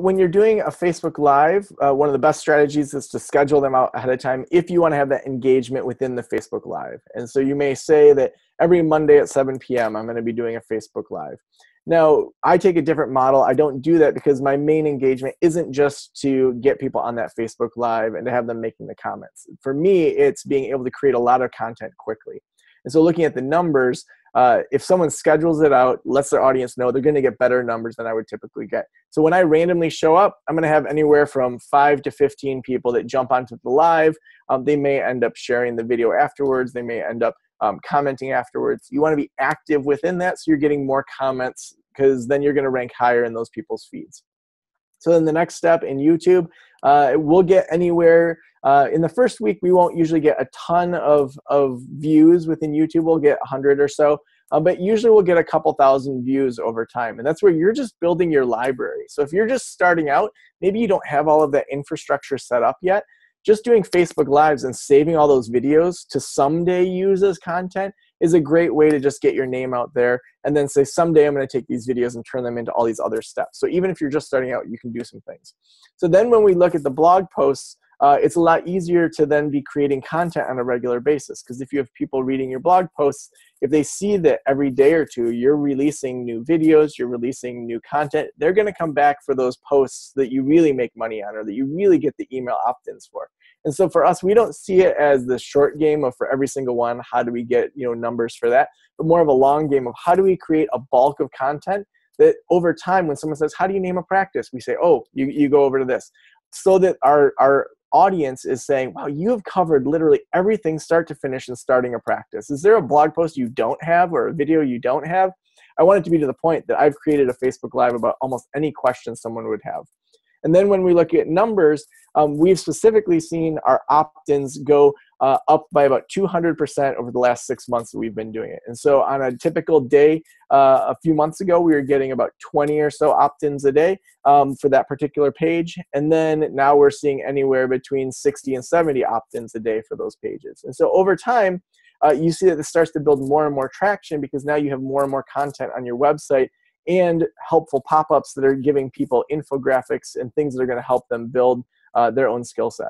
When you're doing a Facebook Live, one of the best strategies is to schedule them out ahead of time if you want to have that engagement within the Facebook Live. And so you may say that every Monday at 7 p.m. I'm going to be doing a Facebook Live. Now, I take a different model. I don't do that because my main engagement isn't just to get people on that Facebook Live and to have them making the comments. For me, it's being able to create a lot of content quickly. And so looking at the numbers, if someone schedules it out, lets their audience know, they're going to get better numbers than I would typically get. So when I randomly show up, I'm going to have anywhere from 5 to 15 people that jump onto the live. They may end up sharing the video afterwards. They may end up commenting afterwards. You want to be active within that so you're getting more comments because then you're going to rank higher in those people's feeds. So then the next step in YouTube, we'll get anywhere. In the first week, we won't usually get a ton of views within YouTube. We'll get 100 or so, but usually we'll get a couple thousand views over time. And that's where you're just building your library. So if you're just starting out, maybe you don't have all of that infrastructure set up yet. Just doing Facebook Lives and saving all those videos to someday use as content is a great way to just get your name out there and then say, someday I'm going to take these videos and turn them into all these other steps. So even if you're just starting out, you can do some things. So then when we look at the blog posts, it's a lot easier to then be creating content on a regular basis, because if you have people reading your blog posts, if they see that every day or two you're releasing new videos, you're releasing new content, they're going to come back for those posts that you really make money on or that you really get the email opt-ins for. And so for us, we don't see it as the short game of for every single one, how do we get numbers for that, but more of a long game of how do we create a bulk of content that over time when someone says, how do you name a practice? We say, oh, you go over to this. So that our audience is saying, wow, you have covered literally everything start to finish in starting a practice. Is there a blog post you don't have or a video you don't have? I want it to be to the point that I've created a Facebook Live about almost any question someone would have. And then when we look at numbers, we've specifically seen our opt-ins go up by about 200% over the last 6 months that we've been doing it. And so on a typical day, a few months ago, we were getting about 20 or so opt-ins a day for that particular page. And then now we're seeing anywhere between 60 and 70 opt-ins a day for those pages. And so over time, you see that this starts to build more and more traction because now you have more and more content on your website and helpful pop-ups that are giving people infographics and things that are going to help them build their own skill set.